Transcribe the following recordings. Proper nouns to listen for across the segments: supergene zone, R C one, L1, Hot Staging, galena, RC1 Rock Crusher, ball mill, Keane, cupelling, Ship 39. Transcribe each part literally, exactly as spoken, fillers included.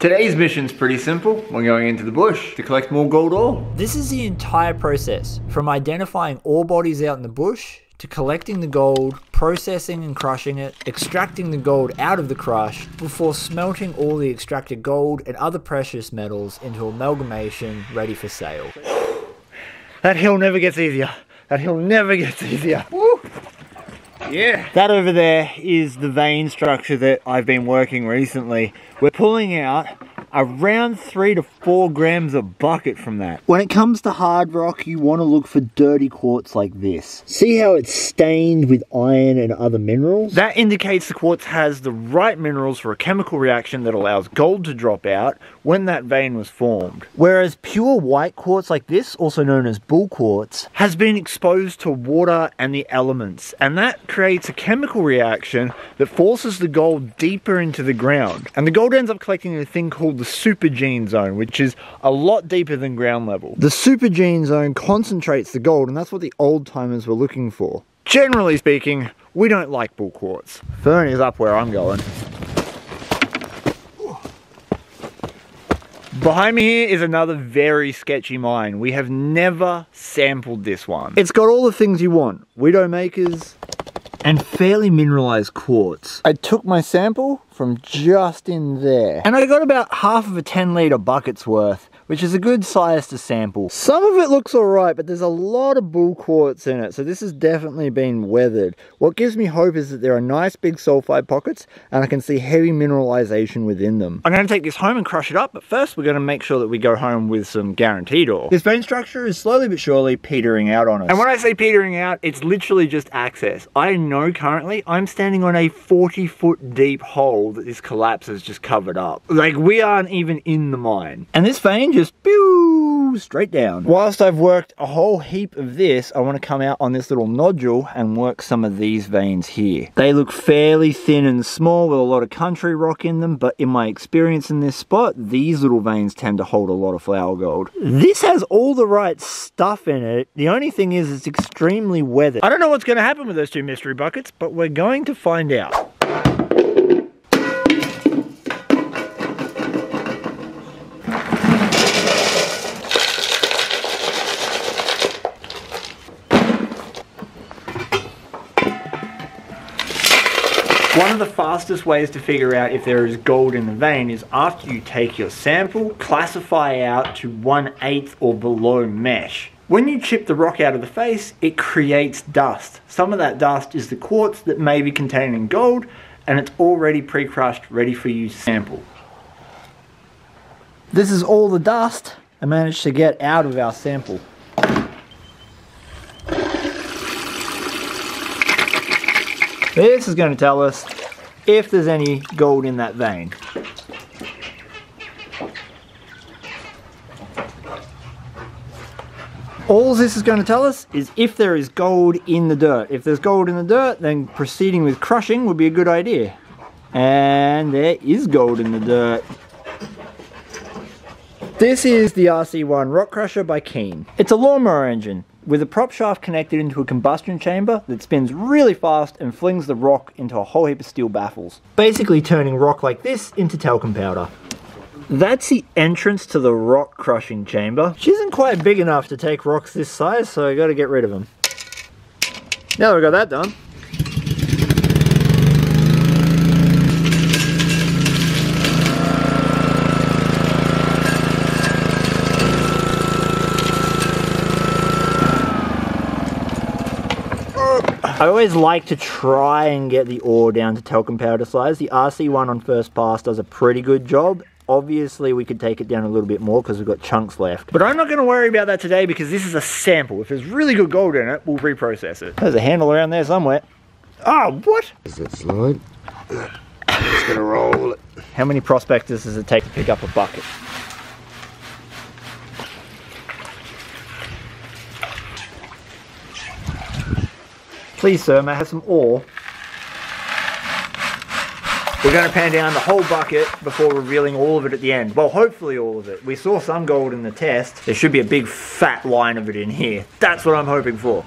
Today's mission's pretty simple. We're going into the bush to collect more gold ore. This is the entire process, from identifying ore bodies out in the bush, to collecting the gold, processing and crushing it, extracting the gold out of the crush, before smelting all the extracted gold and other precious metals into amalgamation ready for sale. That hill never gets easier. That hill never gets easier. Woo! Yeah. That over there is the vein structure that I've been working recently. We're pulling out around three to four grams a bucket from that. When it comes to hard rock, you want to look for dirty quartz like this. See how it's stained with iron and other minerals? That indicates the quartz has the right minerals for a chemical reaction that allows gold to drop out when that vein was formed. Whereas pure white quartz like this, also known as bull quartz, has been exposed to water and the elements, and that creates a chemical reaction that forces the gold deeper into the ground. And the gold ends up collecting in a thing called the supergene zone, which is a lot deeper than ground level. The supergene zone concentrates the gold, and that's what the old timers were looking for. Generally speaking, we don't like bull quartz. Fern is up where I'm going. Behind me here is another very sketchy mine. We have never sampled this one. It's got all the things you want: widow makers and fairly mineralized quartz. I took my sample from just in there, and I got about half of a ten litre bucket's worth, which is a good size to sample. Some of it looks alright, but there's a lot of bull quartz in it, so this has definitely been weathered. What gives me hope is that there are nice big sulfide pockets, and I can see heavy mineralization within them. I'm going to take this home and crush it up, but first we're going to make sure that we go home with some guaranteed ore. This vein structure is slowly but surely petering out on us. And when I say petering out, it's literally just access. I know currently I'm standing on a forty foot deep hole that this collapse has just covered up. Like, we aren't even in the mine. And this vein just pew straight down. Whilst I've worked a whole heap of this, I want to come out on this little nodule and work some of these veins here. They look fairly thin and small with a lot of country rock in them, but in my experience in this spot, these little veins tend to hold a lot of flower gold. This has all the right stuff in it. The only thing is it's extremely weathered. I don't know what's going to happen with those two mystery buckets, but we're going to find out. One of the fastest ways to figure out if there is gold in the vein is after you take your sample, classify out to one eighth or below mesh. When you chip the rock out of the face, it creates dust. Some of that dust is the quartz that may be containing gold, and it's already pre-crushed, ready for you to sample. This is all the dust I managed to get out of our sample. This is going to tell us if there's any gold in that vein. All this is going to tell us is if there is gold in the dirt. If there's gold in the dirt, then proceeding with crushing would be a good idea. And there is gold in the dirt. This is the R C one Rock Crusher by Keane. It's a lawnmower engine with a prop shaft connected into a combustion chamber that spins really fast and flings the rock into a whole heap of steel baffles, basically turning rock like this into talcum powder. That's the entrance to the rock crushing chamber, which isn't quite big enough to take rocks this size, so I gotta get rid of them. Now that we got that done, I always like to try and get the ore down to talcum powder size. The R C one on first pass does a pretty good job. Obviously we could take it down a little bit more because we've got chunks left. But I'm not going to worry about that today because this is a sample. If there's really good gold in it, we'll reprocess it. There's a handle around there somewhere. Oh, what? Is it slide? It's going to roll it. How many prospectors does it take to pick up a bucket? Please, sir, may I have some ore? We're going to pan down the whole bucket before revealing all of it at the end. Well, hopefully all of it. We saw some gold in the test. There should be a big fat line of it in here. That's what I'm hoping for.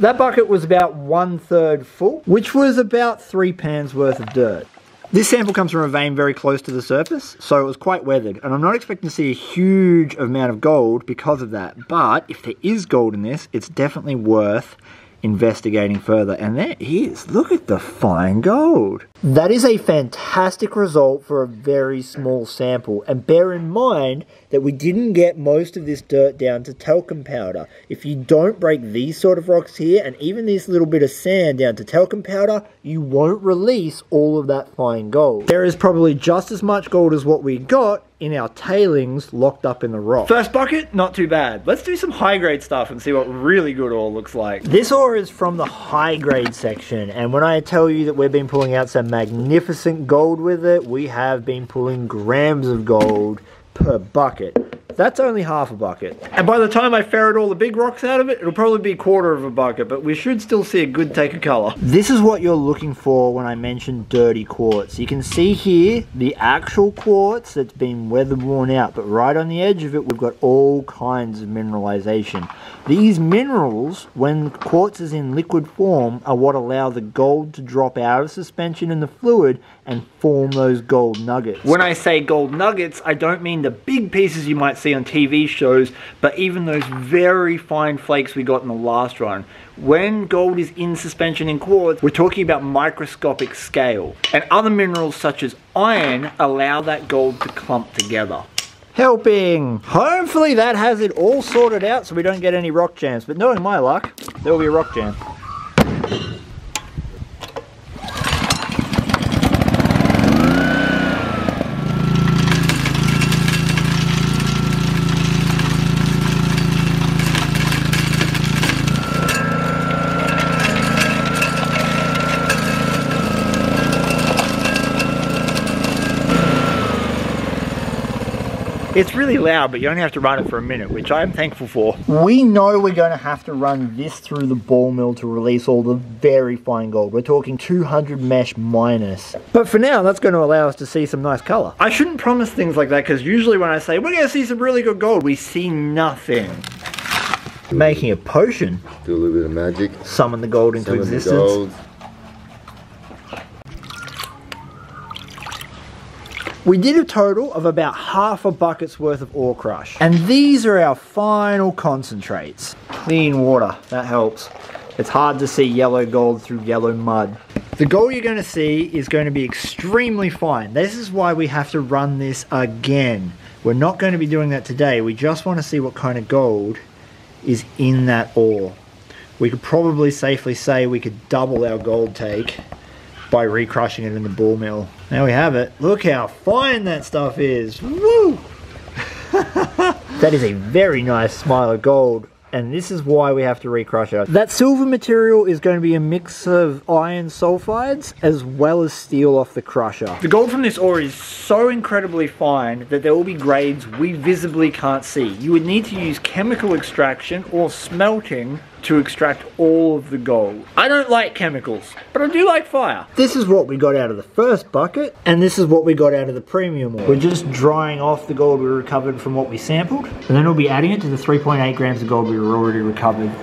That bucket was about one third full, which was about three pans worth of dirt. This sample comes from a vein very close to the surface, so it was quite weathered, and I'm not expecting to see a huge amount of gold because of that, but if there is gold in this, it's definitely worth investigating further. And there is, look at the fine gold. That is a fantastic result for a very small sample, and bear in mind that we didn't get most of this dirt down to talcum powder. If you don't break these sort of rocks here and even this little bit of sand down to talcum powder, you won't release all of that fine gold. There is probably just as much gold as what we got in our tailings locked up in the rock. First bucket, not too bad. Let's do some high grade stuff and see what really good ore looks like. This ore is from the high grade section, and when I tell you that we've been pulling out some magnificent gold with it, we have been pulling grams of gold per bucket. That's only half a bucket, and by the time I ferret all the big rocks out of it, it'll probably be a quarter of a bucket, but we should still see a good take of color. This is what you're looking for when I mention dirty quartz. You can see here the actual quartz that's been weathered, worn out, but right on the edge of it we've got all kinds of mineralization. These minerals, when quartz is in liquid form, are what allow the gold to drop out of suspension in the fluid and form those gold nuggets. When I say gold nuggets, I don't mean the big pieces you might see on T V shows, but even those very fine flakes we got in the last run. When gold is in suspension in quartz, we're talking about microscopic scale, and other minerals such as iron allow that gold to clump together. Helping! Hopefully that has it all sorted out so we don't get any rock jams, but knowing my luck, there will be a rock jam. It's really loud, but you only have to run it for a minute, which I'm thankful for. We know we're going to have to run this through the ball mill to release all the very fine gold. We're talking two hundred mesh minus. But for now, that's going to allow us to see some nice color. I shouldn't promise things like that, because usually when I say, we're going to see some really good gold, we see nothing. Making a potion. Do a little bit of magic. Summon the gold into Summon existence. The gold. We did a total of about half a bucket's worth of ore crush. And these are our final concentrates. Clean water, that helps. It's hard to see yellow gold through yellow mud. The gold you're going to see is going to be extremely fine. This is why we have to run this again. We're not going to be doing that today. We just want to see what kind of gold is in that ore. We could probably safely say we could double our gold take by recrushing it in the ball mill. There we have it. Look how fine that stuff is. Woo! That is a very nice smile of gold, and this is why we have to recrush it. That silver material is going to be a mix of iron sulfides as well as steel off the crusher. The gold from this ore is so incredibly fine that there will be grades we visibly can't see. You would need to use chemical extraction or smelting to extract all of the gold. I don't like chemicals, but I do like fire. This is what we got out of the first bucket, and this is what we got out of the premium ore. We're just drying off the gold we recovered from what we sampled, and then we'll be adding it to the three point eight grams of gold we were already recovered.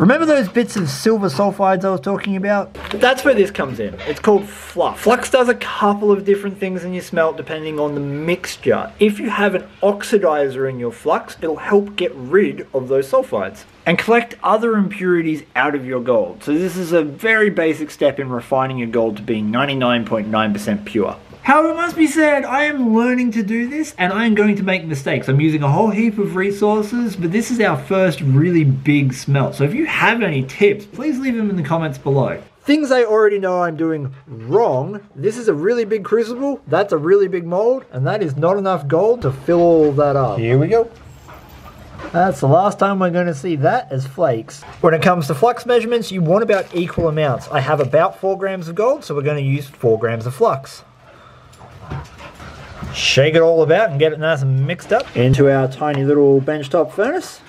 Remember those bits of silver sulfides I was talking about? That's where this comes in. It's called flux. Flux does a couple of different things in your smelt depending on the mixture. If you have an oxidizer in your flux, it'll help get rid of those sulfides and collect other impurities out of your gold. So this is a very basic step in refining your gold to being ninety-nine point nine percent pure. However, it must be said, I am learning to do this, and I am going to make mistakes. I'm using a whole heap of resources, but this is our first really big smelt. So if you have any tips, please leave them in the comments below. Things I already know I'm doing wrong. This is a really big crucible, that's a really big mold, and that is not enough gold to fill all that up. Here we go. That's the last time we're going to see that as flakes. When it comes to flux measurements, you want about equal amounts. I have about four grams of gold, so we're going to use four grams of flux. Shake it all about and get it nice and mixed up into our tiny little benchtop furnace.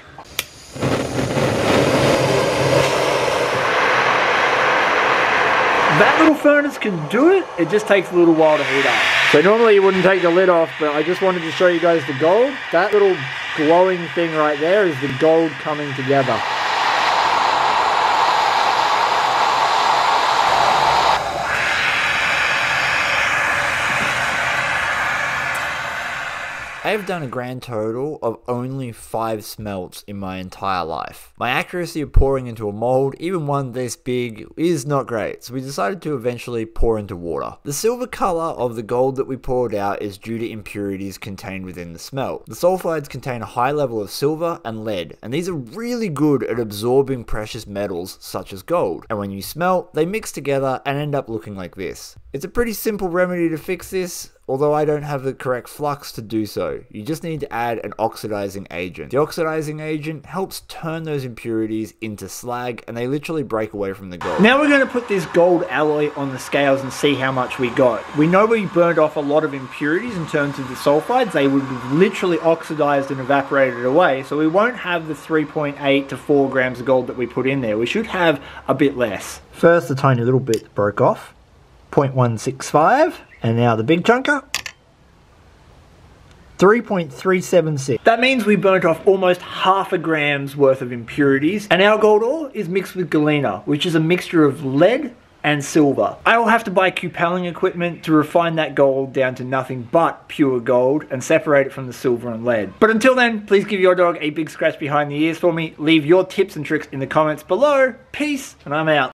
That little furnace can do it, it just takes a little while to heat up. So normally you wouldn't take the lid off, but I just wanted to show you guys the gold. That little glowing thing right there is the gold coming together. I have done a grand total of only five smelts in my entire life. My accuracy of pouring into a mold, even one this big, is not great, so we decided to eventually pour into water. The silver colour of the gold that we poured out is due to impurities contained within the smelt. The sulfides contain a high level of silver and lead, and these are really good at absorbing precious metals such as gold, and when you smelt, they mix together and end up looking like this. It's a pretty simple remedy to fix this, although I don't have the correct flux to do so. You just need to add an oxidizing agent. The oxidizing agent helps turn those impurities into slag, and they literally break away from the gold. Now we're going to put this gold alloy on the scales and see how much we got. We know we burned off a lot of impurities in terms of the sulfides. They would have literally oxidized and evaporated away, so we won't have the three point eight to four grams of gold that we put in there. We should have a bit less. First, the tiny little bit that broke off, zero point one six five. And now the big chunker, three point three seven six. That means we burnt off almost half a gram's worth of impurities, and our gold ore is mixed with galena, which is a mixture of lead and silver. I will have to buy cupelling equipment to refine that gold down to nothing but pure gold and separate it from the silver and lead. But until then, please give your dog a big scratch behind the ears for me. Leave your tips and tricks in the comments below. Peace, and I'm out.